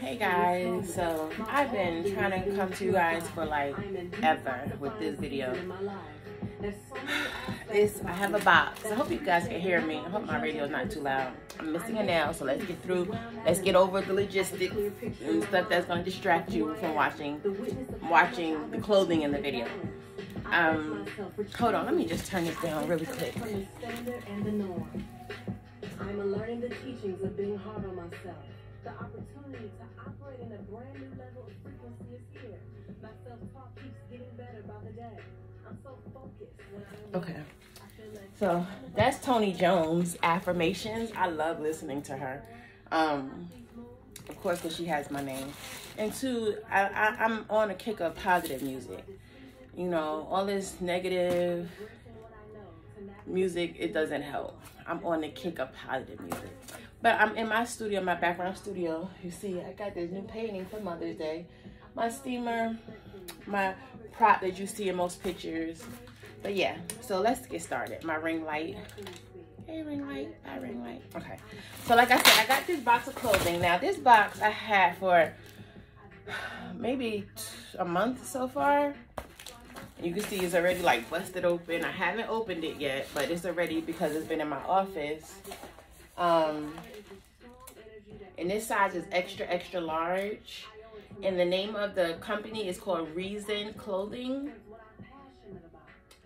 Hey guys, so I've been trying to come to you guys for like ever with this video. I have a box. I hope you guys can hear me. I hope my radio is not too loud. I'm missing a nail, so let's get through. Let's get over the logistics and stuff that's going to distract you from watching the clothing in the video. Hold on, let me just turn this down really quick. I'm learning the teachings of being hard on myself. The opportunity to operate in a brand new level of frequency is here. My self-talk keeps getting better by the day. I'm so focused when I'm okay. So that's Tony Jones' affirmations. I love listening to her. Of course, because she has my name. And two, I'm on a kick of positive music. You know, all this negative music, it doesn't help. I'm on the kick of positive music. But I'm in my studio, my background studio. You see, I got this new painting for Mother's Day. My steamer, my prop that you see in most pictures. But yeah, so let's get started. My ring light. Hey, ring light. Bye, ring light. Okay. So like I said, I got this box of clothing. Now, this box I had for maybe a month so far. You can see it's already like busted open. I haven't opened it yet, but it's already because it's been in my office. And this size is extra, extra large. And the name of the company is called Reason Clothing.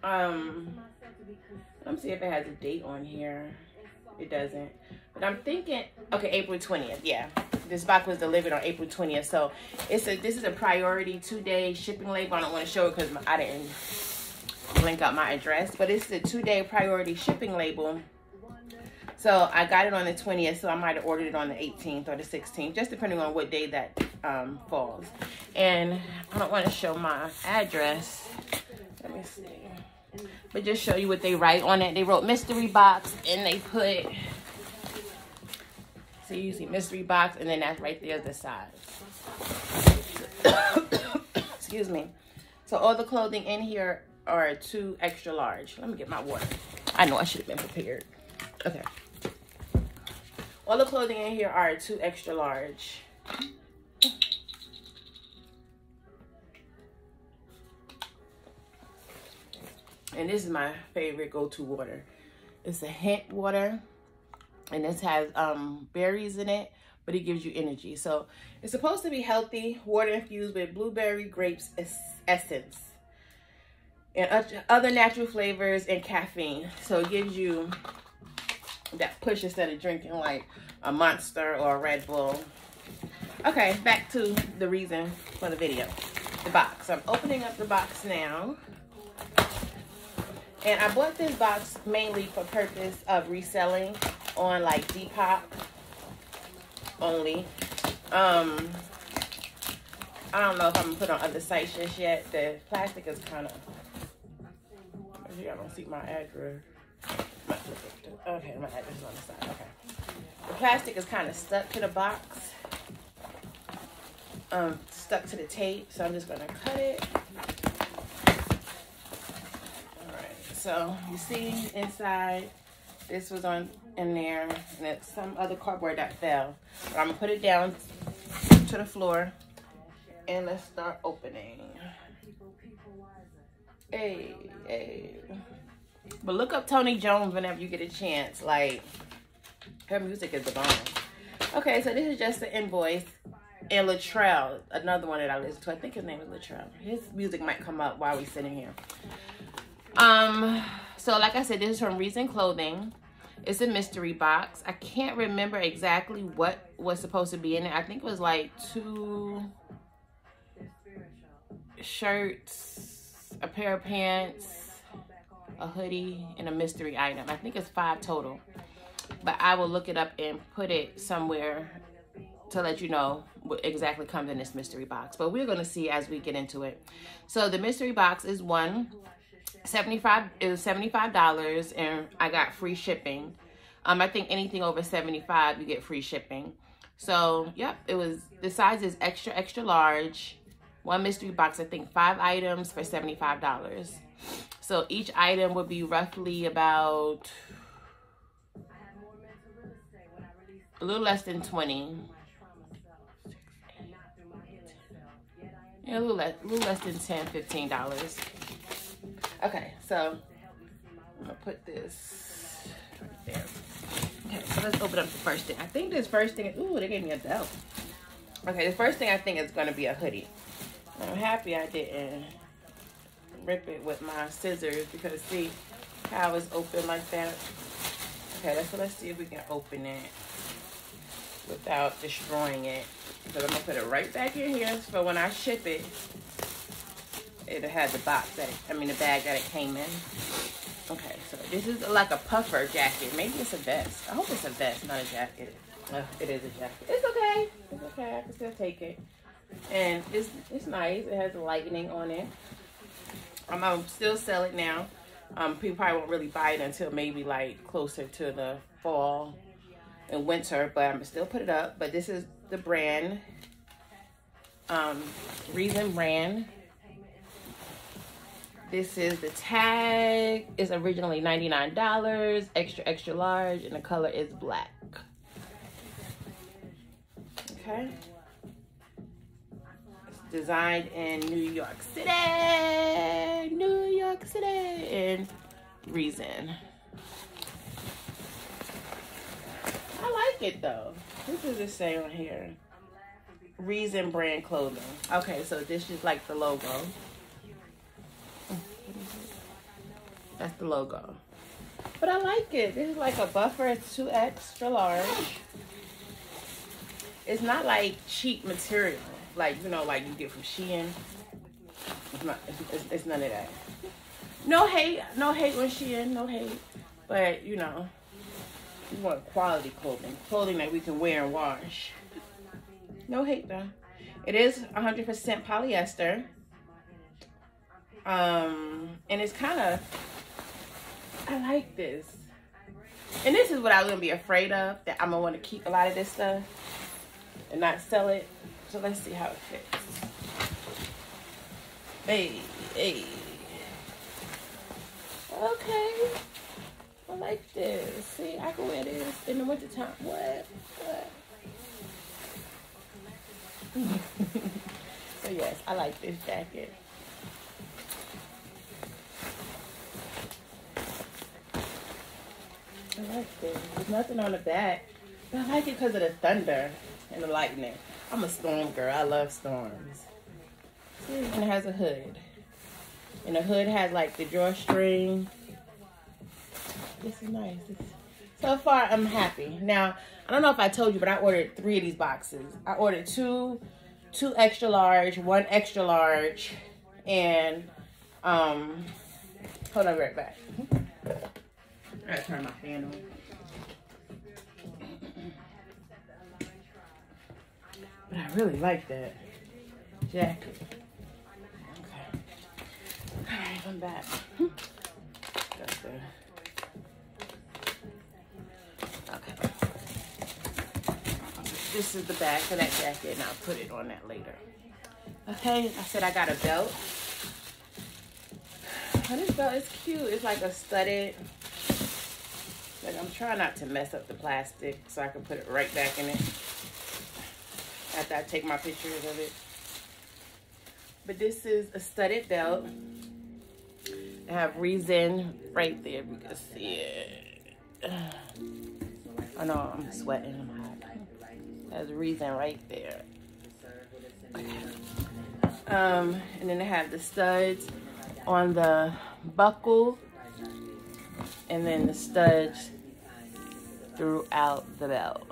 Let me see if it has a date on here. It doesn't. But I'm thinking, okay, April 20th. Yeah, this box was delivered on April 20th. So this is a priority two-day shipping label. I don't want to show it because I didn't link out my address. But it's a two-day priority shipping label. So I got it on the 20th, so I might have ordered it on the 18th or the 16th, just depending on what day that falls. And I don't want to show my address. Let me see. But just show you what they write on it. They wrote mystery box, and they put, so you see mystery box, and then that's right there, the size. Excuse me. So all the clothing in here are 2 extra large. Let me get my water. I know I should have been prepared. Okay. All the clothing in here are 2 extra large. And this is my favorite go-to water. It's a hemp water. And this has berries in it, but it gives you energy. So it's supposed to be healthy, water infused with blueberry grapes essence. And other natural flavors and caffeine. So it gives you that push instead of drinking like a Monster or a Red Bull. Okay, back to the reason for the video, the box. I'm opening up the box now. And I bought this box mainly for purpose of reselling on like Depop only. I don't know if I'm gonna put on other sites just yet. The plastic is kind of, I don't see my address. Okay, my address is on the side. Okay. The plastic is kind of stuck to the box. Stuck to the tape, so I'm just gonna cut it. Alright, so you see inside, this was on in there, and it's some other cardboard that fell. But I'm gonna put it down to the floor and let's start opening. Hey, hey. But look up Tony Jones whenever you get a chance. Like, her music is the bomb. Okay, so this is just the invoice. And Latrell, another one that I listen to. I think his name is Latrell. His music might come up while we're sitting here. So like I said, this is from Reason Clothing. It's a mystery box. I can't remember exactly what was supposed to be in it. I think it was like 2 shirts, a pair of pants, a hoodie, and a mystery item. I think it's 5 total, but I will look it up and put it somewhere to let you know what exactly comes in this mystery box. But we're going to see as we get into it. So the mystery box is $75. It was $75, and I got free shipping. I think anything over $75, you get free shipping. So yep, it was, the size is extra, extra large. One mystery box, I think 5 items for $75. So each item would be roughly about a little less than 20. Yeah, a little less than $10, $15. Okay, so I'm gonna put this right there. Okay, so let's open up the first thing. I think this first thing, ooh, they gave me a belt. Okay, the first thing I think is gonna be a hoodie. I'm happy I didn't rip it with my scissors because see how it's open like that. Okay, let's see if we can open it without destroying it. So I'm gonna put it right back in here so when I ship it, it had the box that, I mean the bag that it came in. Okay, so this is like a puffer jacket. Maybe it's a vest. I hope it's a vest, not a jacket. No, it is a jacket. It's okay. It's okay. I can still take it. And it's nice. It has the lightning on it. I'm still sell it now. People probably won't really buy it until maybe like closer to the fall and winter, but I'm still put it up. But this is the brand, Reason brand. This is the tag. It's originally $99, extra, extra large, and the color is black. Okay. It's designed in New York City. New York City and Reason. I like it though. What does it say on here? Reason brand clothing. Okay, so this is like the logo. That's the logo. But I like it. This is like a buffer. It's 2X for large. It's not like cheap material. Like, you know, like you get from Shein. It's none of that. No hate. No hate on Shein. No hate. But, you know, we want quality clothing. Clothing that we can wear and wash. No hate, though. It is 100% polyester. And it's kind of... I like this. And this is what I'm going to be afraid of, that I'm going to want to keep a lot of this stuff and not sell it. So let's see how it fits. Hey. Okay. I like this. See, I can wear this in the wintertime. What? So yes, I like this jacket. I like this. There's nothing on the back, but I like it because of the thunder and the lightning. I'm a storm girl. I love storms. See? And it has a hood. And the hood has like the drawstring. This is nice. So far, I'm happy. Now, I don't know if I told you, but I ordered 3 of these boxes. I ordered 2 extra large, 1 extra large, and hold on, right back. I gotta turn my fan on. But I really like that jacket. Okay. All right, I'm back. That's good. Okay. This is the bag for that jacket, and I'll put it on that later. Okay, I said I got a belt. Oh, this belt is cute. It's like a studded... Like, I'm trying not to mess up the plastic so I can put it right back in it after I take my pictures of it. But this is a studded belt. I have Reason right there. You can see it. Oh no, I'm sweating. I'm hot. There's Reason right there. Okay. And then I have the studs on the buckle. And then the studs throughout the belt.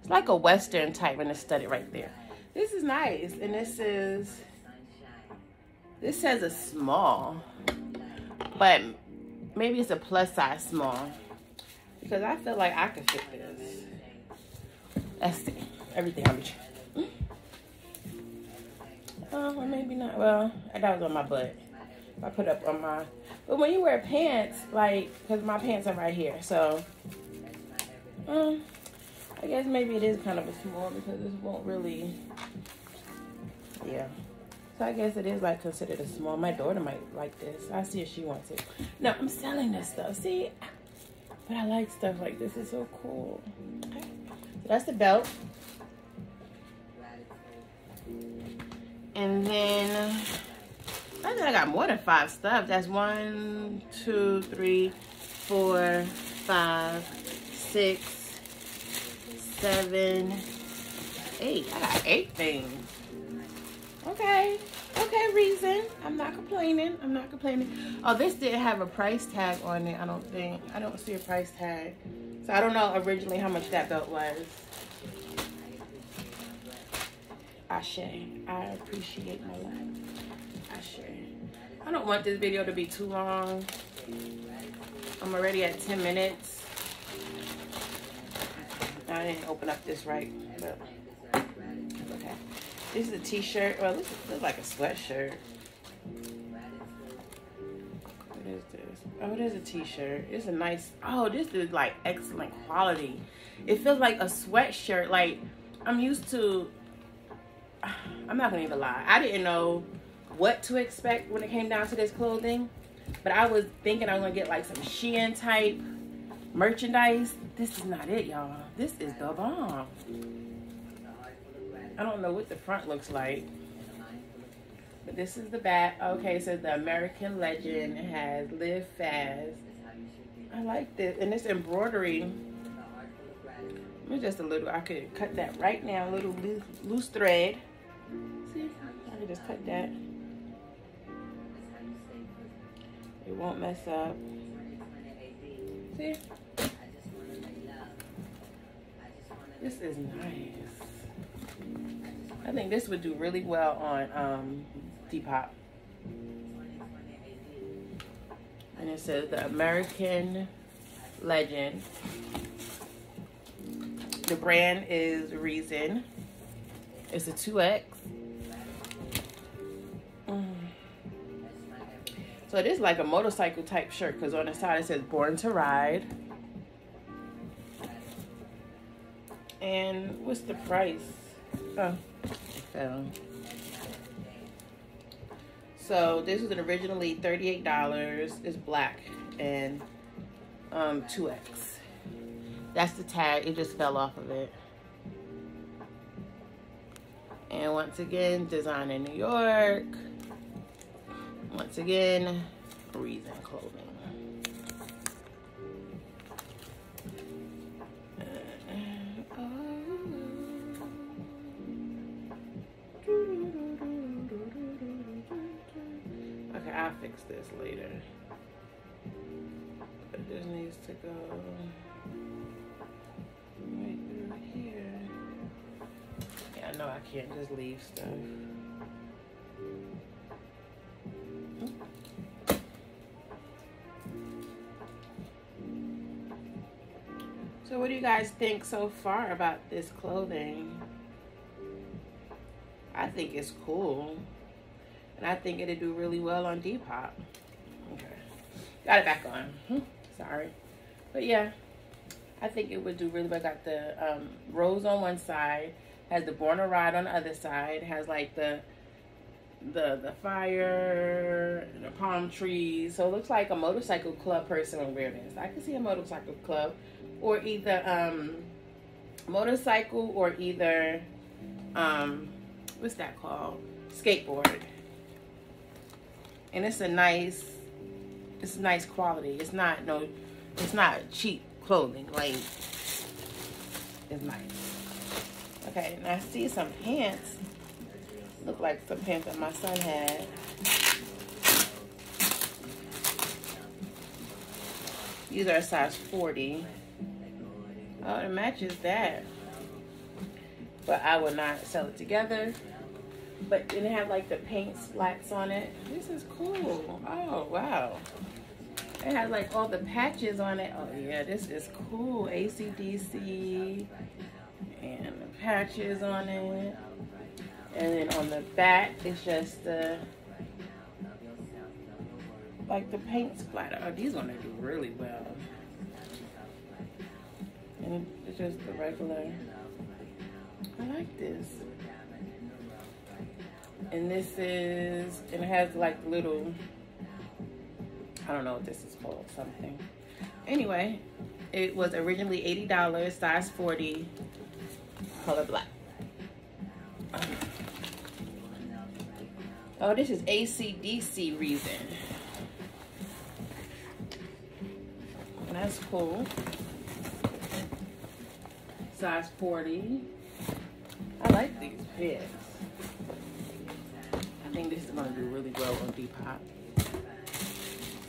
It's like a Western type, and it's studded right there. This is nice, and this says a small, but maybe it's a plus size small because I feel like I could fit this. Let's see, everything I'm trying. Oh, well, maybe not. Well, that was on my butt. I put up on my, but when you wear pants, like, because my pants are right here, so, I guess maybe it is kind of a small because this won't really, yeah, so I guess it is, like, considered a small. My daughter might like this. I see if she wants it. No, I'm selling this stuff, see, but I like stuff like this. It's so cool. Okay. So that's the belt, And then I think I got more than 5 stuff. That's 1, 2, 3, 4, 5, 6, 7, 8. I got 8 things. Okay. Okay, Reason. I'm not complaining. I'm not complaining. Oh, this didn't have a price tag on it, I don't think. I don't see a price tag. So I don't know originally how much that belt was. Ashe. I appreciate my life. Ashe. I don't want this video to be too long. I'm already at 10 minutes. I didn't open up this right, but it's okay. This is a t-shirt. Well, this looks like a sweatshirt. What is this? Oh, it is a t-shirt. It's a nice, oh, this is like excellent quality. It feels like a sweatshirt. Like, I'm used to, I'm not gonna even lie, I didn't know what to expect when it came down to this clothing, but I was thinking I'm gonna get like some Shein type merchandise. This is not it, y'all. This is the bomb. I don't know what the front looks like, but this is the back. Okay, so the American legend has lived fast. I like this, and this embroidery. Just a little, I could cut that right now, a little loose thread. See, I could just cut that. It won't mess up. See? This is nice. I think this would do really well on Depop. And it says the American legend. The brand is Reason. It's a 2X. So it is like a motorcycle type shirt because on the side it says Born to Ride. And what's the price? Oh, it fell. So this was originally $38. It's black and 2X. That's the tag, it just fell off of it. And once again, design in New York. Once again, Reason clothing. Okay, I'll fix this later. But this needs to go. No, I can't just leave stuff. So what do you guys think so far about this clothing? I think it's cool. And I think it'll do really well on Depop. Okay. Got it back on. Sorry. But yeah, I think it would do really well. I got the rose on one side. Has the Born to Ride on the other side. Has like the fire, the palm trees. So it looks like a motorcycle club person would wear this. I can see a motorcycle club, or either motorcycle, or either what's that called? Skateboard. And it's a nice, it's nice quality. It's not no, it's not cheap clothing. Like, it's nice. Okay, and I see some pants. Look like some pants that my son had. These are a size 40. Oh, it matches that. But I would not sell it together. But then it had like the paint splats on it. This is cool. Oh, wow. It had like all the patches on it. Oh, yeah, this is cool. AC/DC. And the patches on it, and then on the back it's just the like the paint splatter. Oh, these gonna do really well. And it's just the regular. I like this. And this is, and it has like little, I don't know what this is called, something. Anyway, it was originally $80, size 40. Color black. Oh, this is AC/DC Reason. That's cool. Size 40. I like these pins. I think this is gonna do really well on Depop.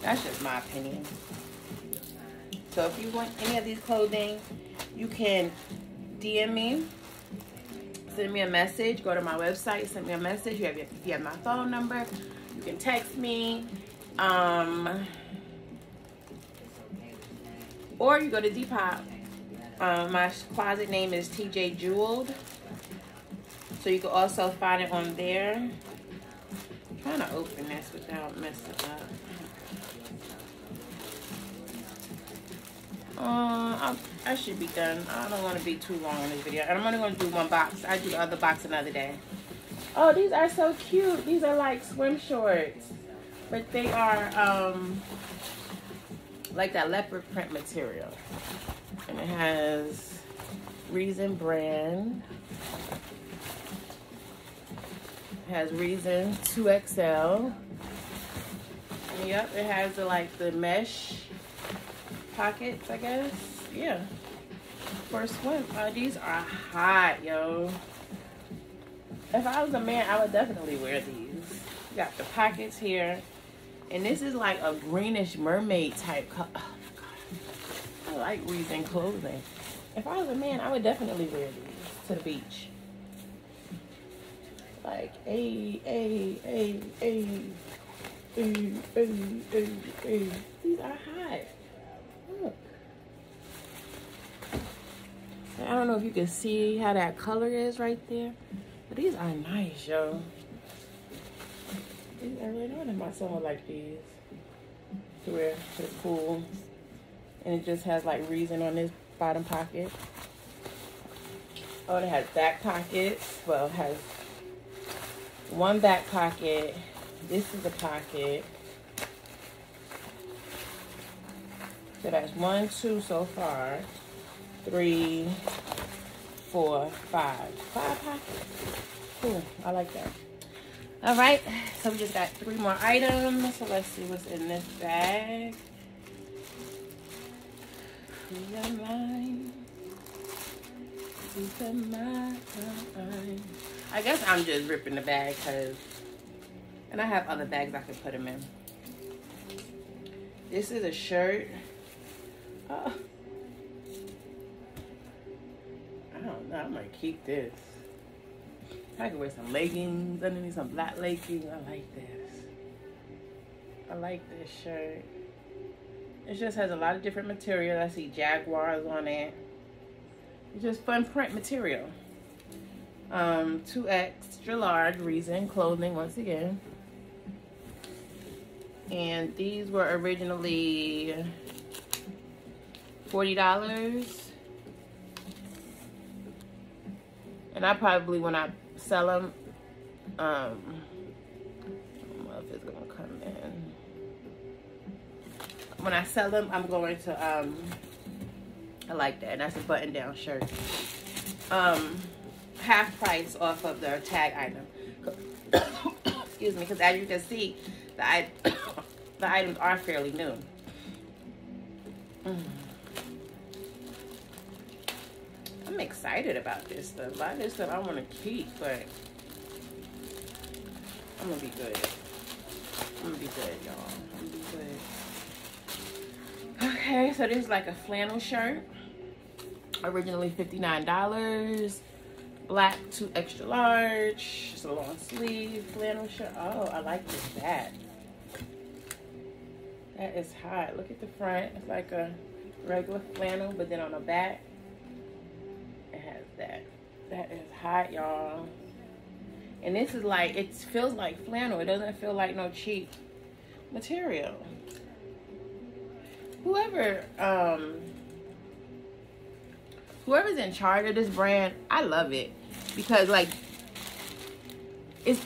That's just my opinion. So if you want any of these clothing, you can DM me, send me a message, go to my website, send me a message. If you have my phone number, you can text me. Or you go to Depop. My closet name is TJ Jeweled. So you can also find it on there. I'm trying to open this without messing up. I should be done. I don't want to be too long in this video. I'm only going to do one box. I do the other box another day. Oh, these are so cute. These are like swim shorts. But they are like that leopard print material. And it has Reason brand. It has Reason 2XL. And yep, it has the, like the mesh pockets, I guess. Yeah. For a swim. Oh, these are hot, yo. If I was a man, I would definitely wear these. You got the pockets here. And this is like a greenish mermaid type color. Oh, God. I like Reason clothing. If I was a man, I would definitely wear these to the beach. Like, ay. These are hot. Look. I don't know if you can see how that color is right there, but these are nice, yo. I really don't have my someone like these to wear to the pool. And it just has like Reason on this bottom pocket. Oh, it has back pockets. Well, it has one back pocket. This is a pocket. So that's 1, 2 so far. 3, 4, 5. 5 pockets. Cool. I like that. All right, so we just got 3 more items. So let's see what's in this bag. These are mine. These are mine. I guess I'm just ripping the bag because, and I have other bags I can put them in. This is a shirt. Oh. I don't know, I'm gonna keep this. I can wear some leggings underneath, some black leggings. I like this. I like this shirt. It just has a lot of different material. I see jaguars on it. It's just fun print material. 2 extra large Reason clothing once again. And these were originally $40. And I probably, when I sell them, I don't know if it's gonna come in. When I sell them, I'm going to, I like that. And that's a button down shirt. Half price off of the tag item. Excuse me, because as you can see, the items are fairly new. I'm excited about this stuff. A lot of this stuff I want to keep, but I'm going to be good. I'm going to be good, y'all. I'm going to be good. Okay, so this is like a flannel shirt. Originally $59. Black, 2 extra large. Just a long sleeve flannel shirt. Oh, I like this bag. That is hot. Look at the front. It's like a regular flannel, but then on the back, that is hot, y'all. And this is like, it feels like flannel. It doesn't feel like no cheap material. Whoever's in charge of this brand, I love it, because like it's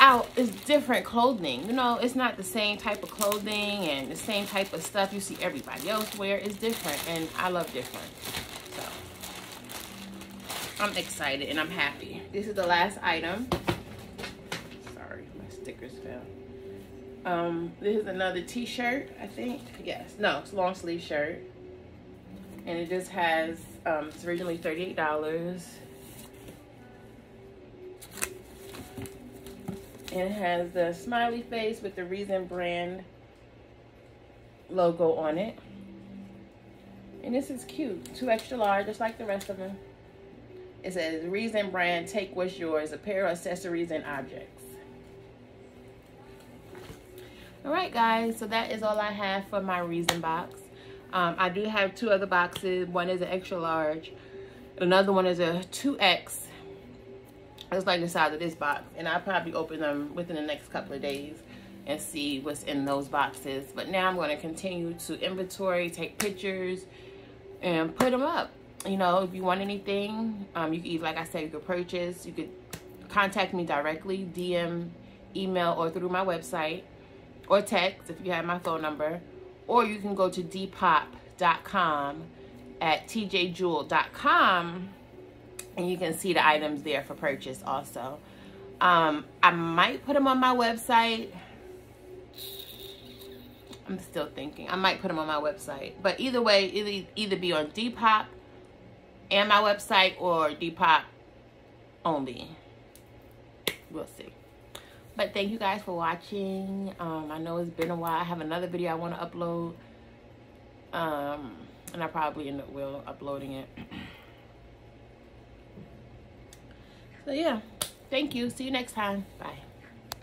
different clothing, you know. It's not the same type of clothing and the same type of stuff you see everybody else wear. It's different, and I love different. I'm excited and I'm happy. This is the last item. Sorry, my stickers down. This is another t-shirt, I think. Yes, no, it's a long sleeve shirt. And it just has, it's originally $38. And it has the smiley face with the Reason brand logo on it. And this is cute, 2 extra large, just like the rest of them. It says Reason brand, take what's yours, apparel, accessories, and objects. All right, guys, so that is all I have for my Reason box. I do have 2 other boxes. One is an extra large. Another one is a 2X. It's like the size of this box. And I'll probably open them within the next couple of days and see what's in those boxes. But now I'm going to continue to inventory, take pictures, and put them up. You know, if you want anything, you can either, like I said, you could purchase. You could contact me directly, DM, email, or through my website. Or text if you have my phone number. Or you can go to depop.com at tjjeweled.com and you can see the items there for purchase also. I might put them on my website. I'm still thinking. I might put them on my website. But either way, either be on Depop and my website or Depop only. We'll see. But thank you guys for watching. I know it's been a while. I have another video I want to upload. And I probably end up uploading it. So yeah, thank you. See you next time. Bye.